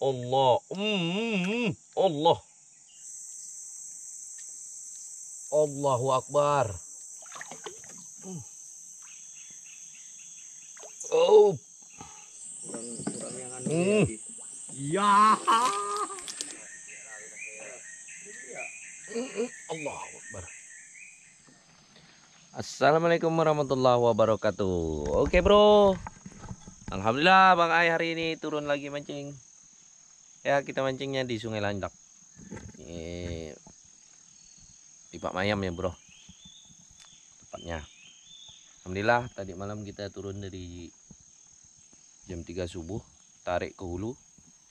Allah. Allah. Allahu Akbar. Oh. Kurang yang anu lagi. Ya. Allahu Akbar. Assalamualaikum warahmatullahi wabarakatuh. Oke, bro. Alhamdulillah Bang Ay hari ini turun lagi mancing. Ya, kita mancingnya di Sungai Landak. Di Pak Mayam ya, bro. Tepatnya. Alhamdulillah tadi malam kita turun dari jam 3 subuh, tarik ke hulu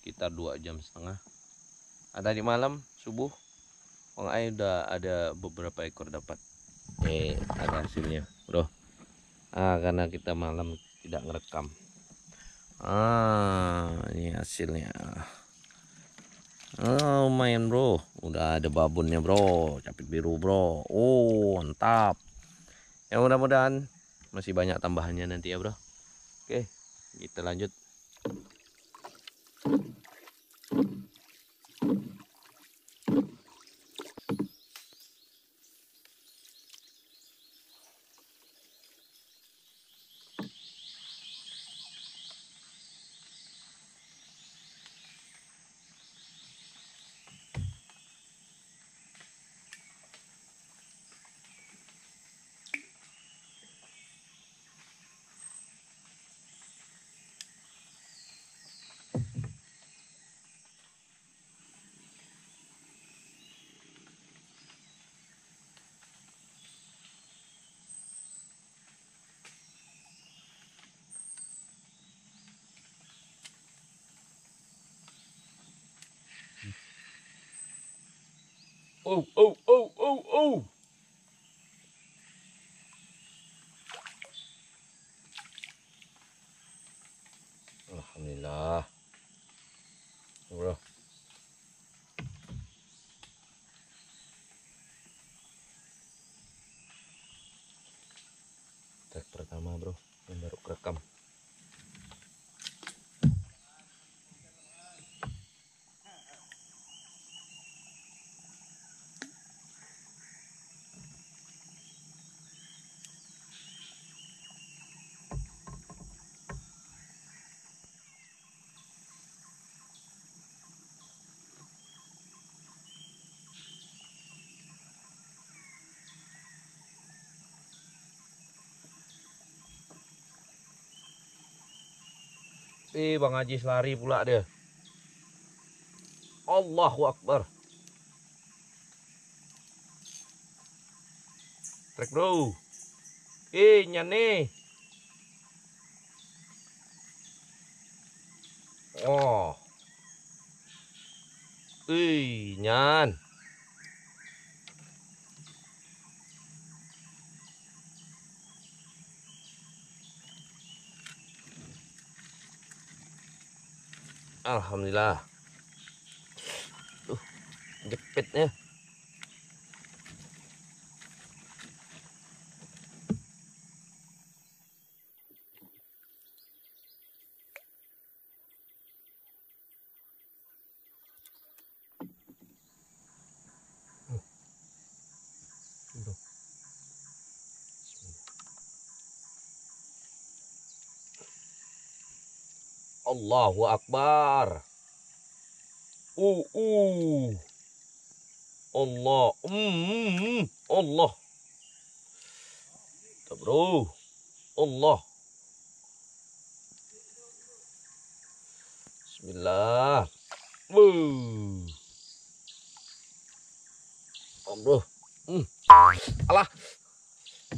kita 2 jam setengah. Nah, tadi malam subuh Bang Ay udah ada beberapa ekor dapat. Ada hasilnya, bro. Karena kita malam tidak ngerekam. Ini hasilnya. Lumayan, bro. Udah ada babonnya, bro. Capit biru, bro. Mantap. Ya, mudah-mudahan masih banyak tambahannya nanti ya, bro. Oke, kita lanjut. Oh. Alhamdulillah. Bro. Tag pertama, bro, yang baru rekam. Bang Haji selari pula dia. Allahu Akbar. Trek, bro. Nyane. Nyan. Alhamdulillah. Tuh, jepitnya. Allahu Akbar. Allah. Allah. Tuh, bro. Allah. Bismillah. Bro. Alah.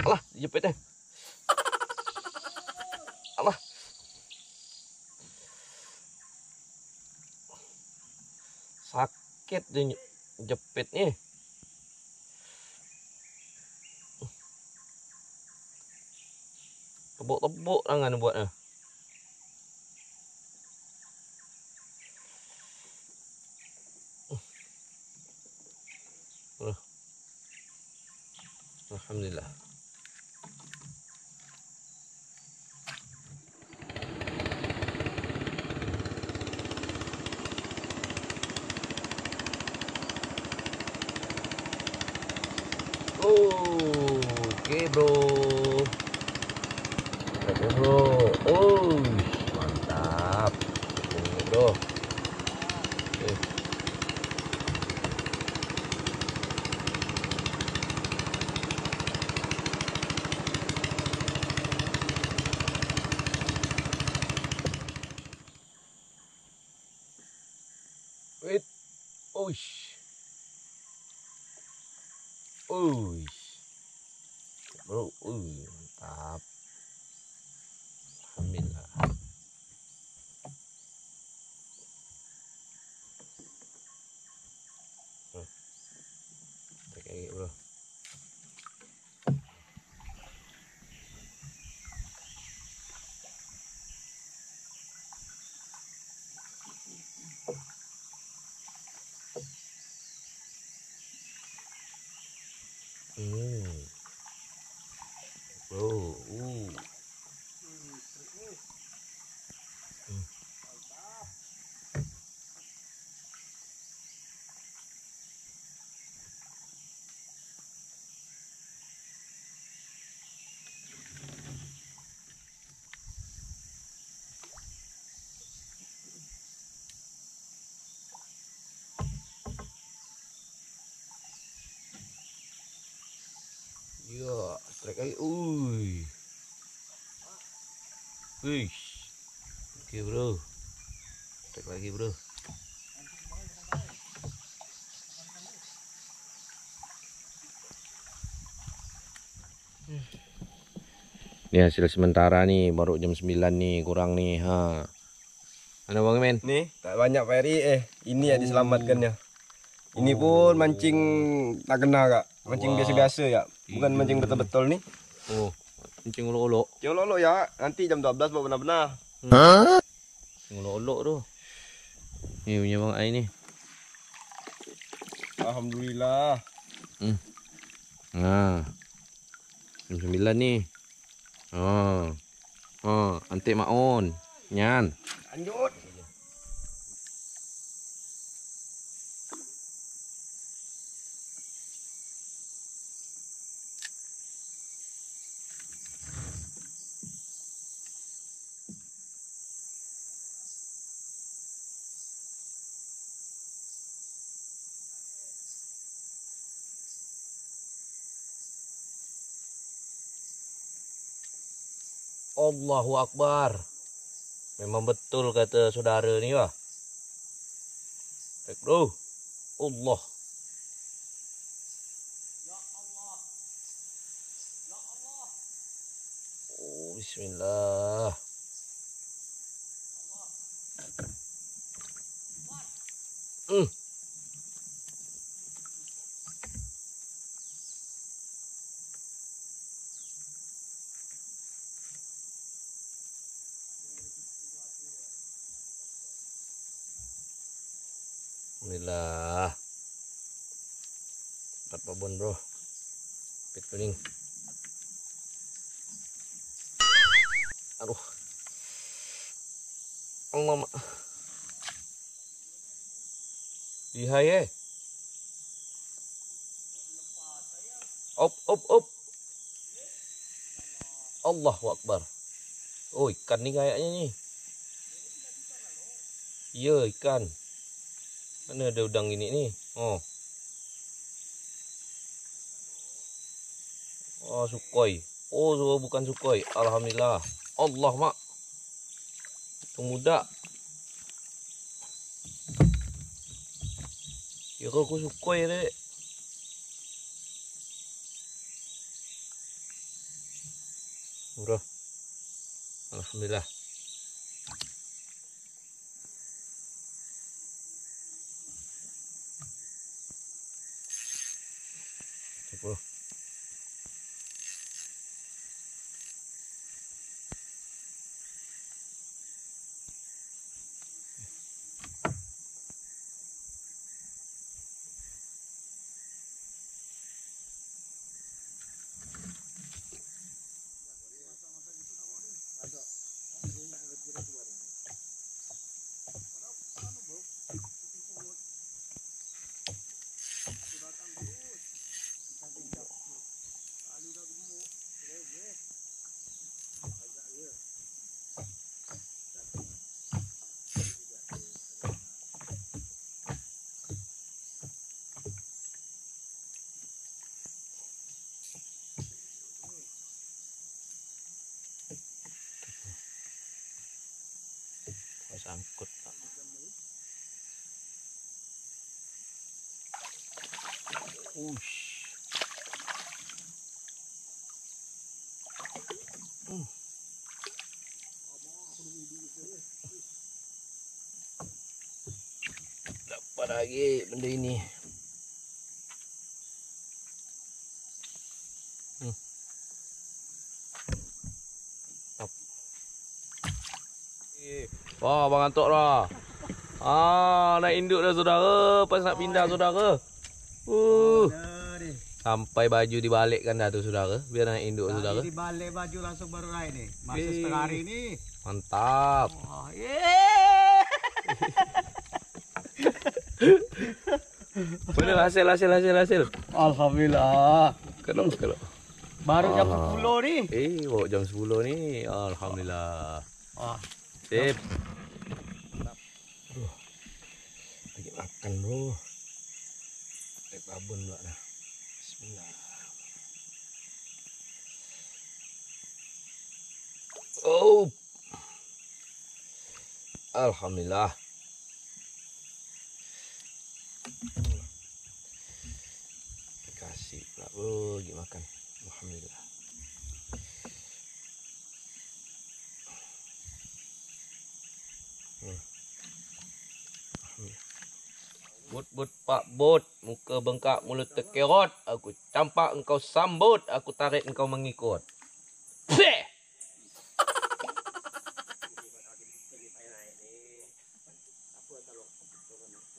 Alah, jepitnya. Alah. Sakit tuh jepitnya. Tebuk-tebuk tangan buatnya. Alhamdulillah. Mantap. Ini tuh. Wait. Uish. Uish. Bro, mantap. Alhamdulillah. Kayak bro. Bro, ya, strike lagi. Uy. Wish. Oke, bro. Strike lagi, bro. Ini hasil sementara nih, baru jam 9 nih, kurang nih, ha. Mana Bang Men? Nih, tak banyak Pak Eri, ini yang diselamatkannya. Ini pun mancing tak kena, Kak. Mancing biasa-biasa ya, bukan mancing betul-betul nih. Oh, mancing ngolok-olok. Ngolok-olok ya, nanti jam 12 baru benar-benar. Hah? Ngolok-olok tu. Ini punya Bang Ay ni. Alhamdulillah. Nah, jam 9 ni. Antik maon, nyan. Lanjut. Allahu Akbar. Memang betul kata saudara ni lah. Bro. Allah. Ya Allah. Ya Allah. Oh, bismillah. Allah. Alhamdulillah. Dapat babon, bro. Pit kuning. Aduh. Allah. Lihai eh. Op. Allahu Akbar. Oh, ikan ni kayaknya ni. Ya, ikan. Mana ada udang gini nih? Oh, sukoi. Oh, bukan sukoi. Alhamdulillah. Allah mak. Pemuda. Ya aku sukoi deh. Murah. Alhamdulillah. Bro. Dapat lagi benda ini. Wah, Bang Anto dah. Nak induk dah saudara. Pas nak pindah saudara. Sampai baju dibalikkan dah tu saudara. Biar nak induk saudara. Tadi dibalik baju langsung baru lain ni. Masih setengah hari ni. Mantap. Wah, benar hasil. Alhamdulillah. Kena. Baru jam 10 ni. Jam 10 ni. Alhamdulillah. Sip. Lagi makan bro. Lagi babon pula dah. Bismillah. Oh. Alhamdulillah. Terima kasih pula bro. Lagi makan. Alhamdulillah. Bot Pak Bot, muka bengkak mulut terkerot. Aku campak engkau sambut, aku tarik engkau mengikut.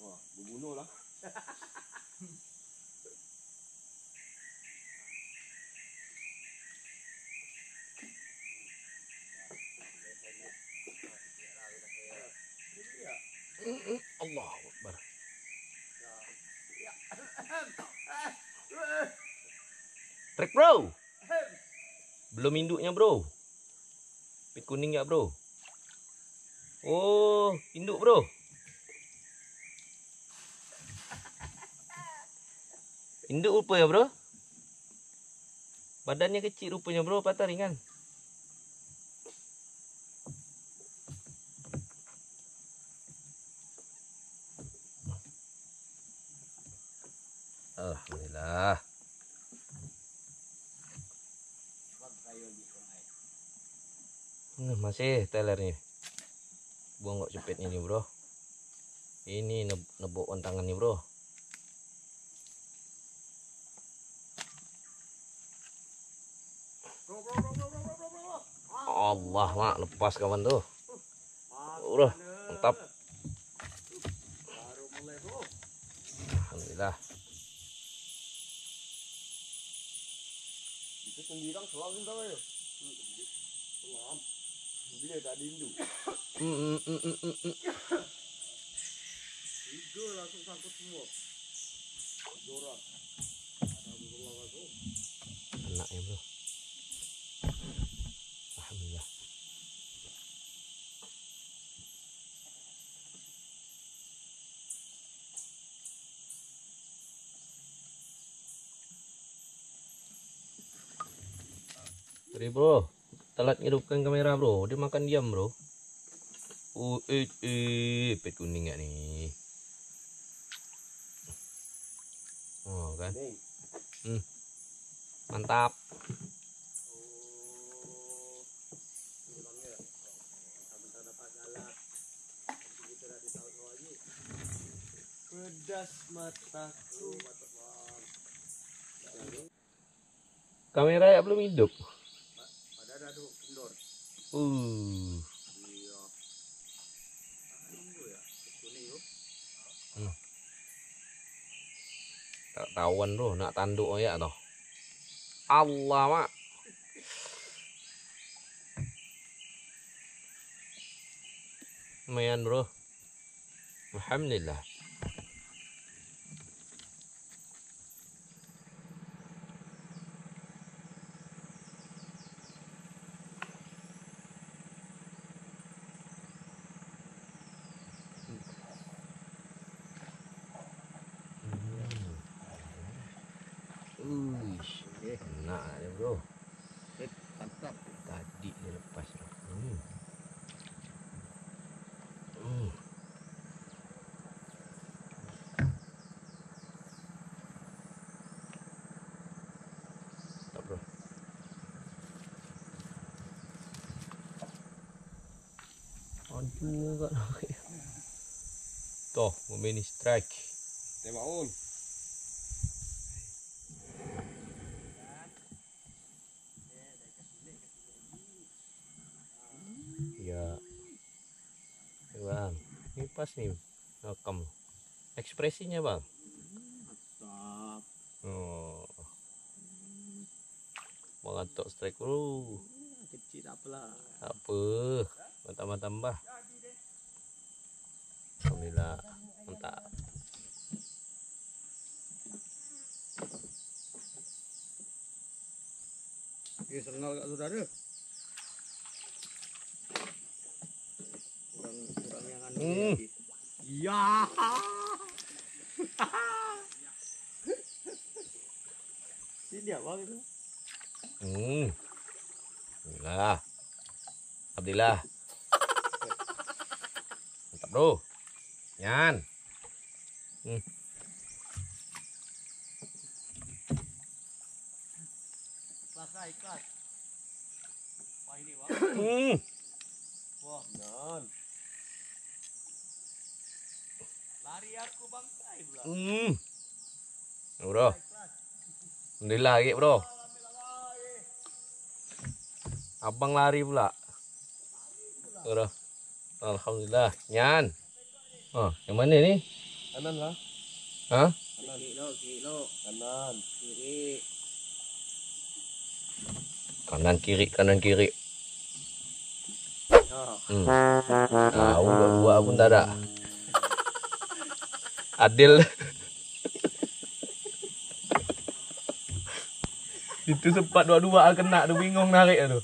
Wah, berbunuh lah. Allah Akbar. Trek bro. Belum induknya bro. Pit kuning ya bro. Oh, induk bro. Induk rupa ya bro. Badannya kecil rupanya bro, patah ringan. Alhamdulillah. Masih telernya. Buang kok cepet ini bro. Ini nebok tangan nih bro. Allah mak lepas kawan tuh. Bro, mantap. Alhamdulillah. Sendirang selang entah apa ya. Selam. Bila tak dindu. Tiga langsung sangkut semua. Jorang. Ada berulang aku. Enak ya bro. Alhamdulillah. Bro, telat ngidupkan kamera bro. Dia makan diam bro. Pet kuning gak nih? Oh kan. Mantap. Pedas mataku. Kamera ya belum hidup. Tak tahuan bro, nak tanduk ya toh. Allah mak. Lumayan bro. Alhamdulillah. Enak dia bro. Mantap. Tadi dia lepas bro. Toh, mau mini strike. Tembak on. Ya. Bang, ini pas nih. Rekam. Ekspresinya, Bang. Mantap. Oh. Bang Anto strike dulu. Kecil tak apalah. Tak apa. Tambah-tambah. Alhamdulillah, mantap. Ya sengal kak saudara. Kurang yang anu. Ya. Si dia bang itu. Alhamdulillah. Alhamdulillah. Mantap bro. Yan. Pasah ikat. Wah ini wah. Wah non. Lari aku bangkai pula. Bro. Alhamdulillah lagi bro. Abang lari pula. Bro. Alhamdulillah. Yan. Oh, yang mana ni? Kanan lah. Hah? Kanan kiri lo. Kanan kiri. Oh. Tahu buat pun tak ada. Adil. Itu sempat dua-dua kena tu bingung narik tu.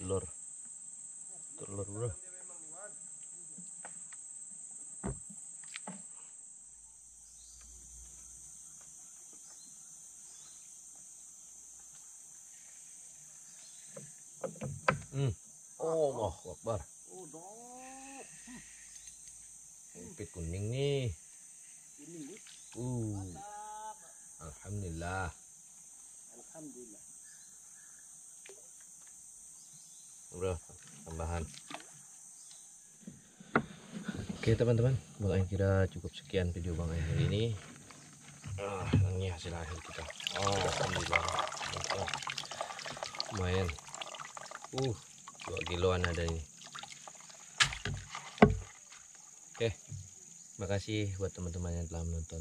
Telur bro. Oh, Allahu Akbar. Impit kuning nih. Alhamdulillah. Bro, tambahan. Oke teman-teman, Bang Ay kira cukup sekian video Bang Ay hari ini. Ini hasil akhir kita. Alhamdulillah. Lumayan. 2 kiloan ada ini. Oke. Makasih buat teman-teman yang telah menonton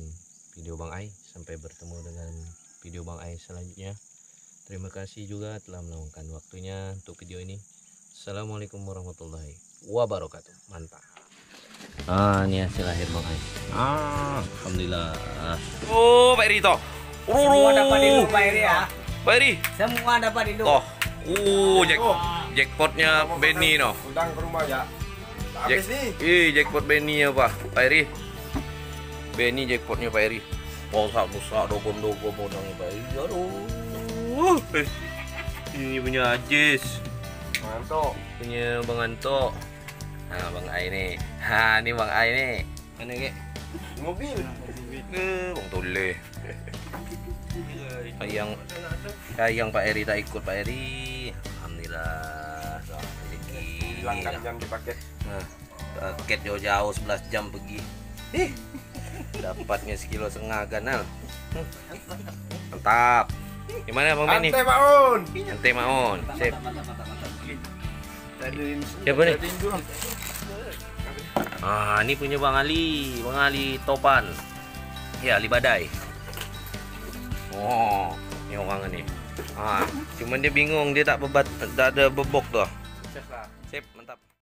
video Bang Ay. Sampai bertemu dengan video Bang Ay selanjutnya. Terima kasih juga telah meluangkan waktunya untuk video ini. Assalamualaikum warahmatullahi wabarakatuh. Mantap. Ini hasil akhir Bang Ay. Alhamdulillah. Pak Eri toh. Semua dapat di lu Pak Eri ya. Pak Eri. Semua dapat di lu. Toh. Jackpotnya Benny noh. Undang ke rumah ya. Habis nih. Jackpot Benny ya Pak Eri. Benny jackpotnya Pak Eri. Bosak dogon-dogon modalnya Pak Eri. Ini punya Ajis. Bang Anto punya Bang Anto. Bang Ay nih. Ini Bang Ay nih. Mana kek? Mobil. Bang Tuleh. Ayang Pak Eri tak ikut Pak Eri. Alhamdulillah. Hilangkan jam di paket. Paket jauh-jauh 11 jam pergi. Dapatnya 1,5 kilo ganal. Mantap. Gimana Bang Mini? Ante Maun. Sip. Siapa nih? Ini punya Bang Ali. Bang Ali Topan. Ya, Ali Badai. Ini orang ini. Cuman dia bingung, dia tak ada bebok tuh. Sip, mantap.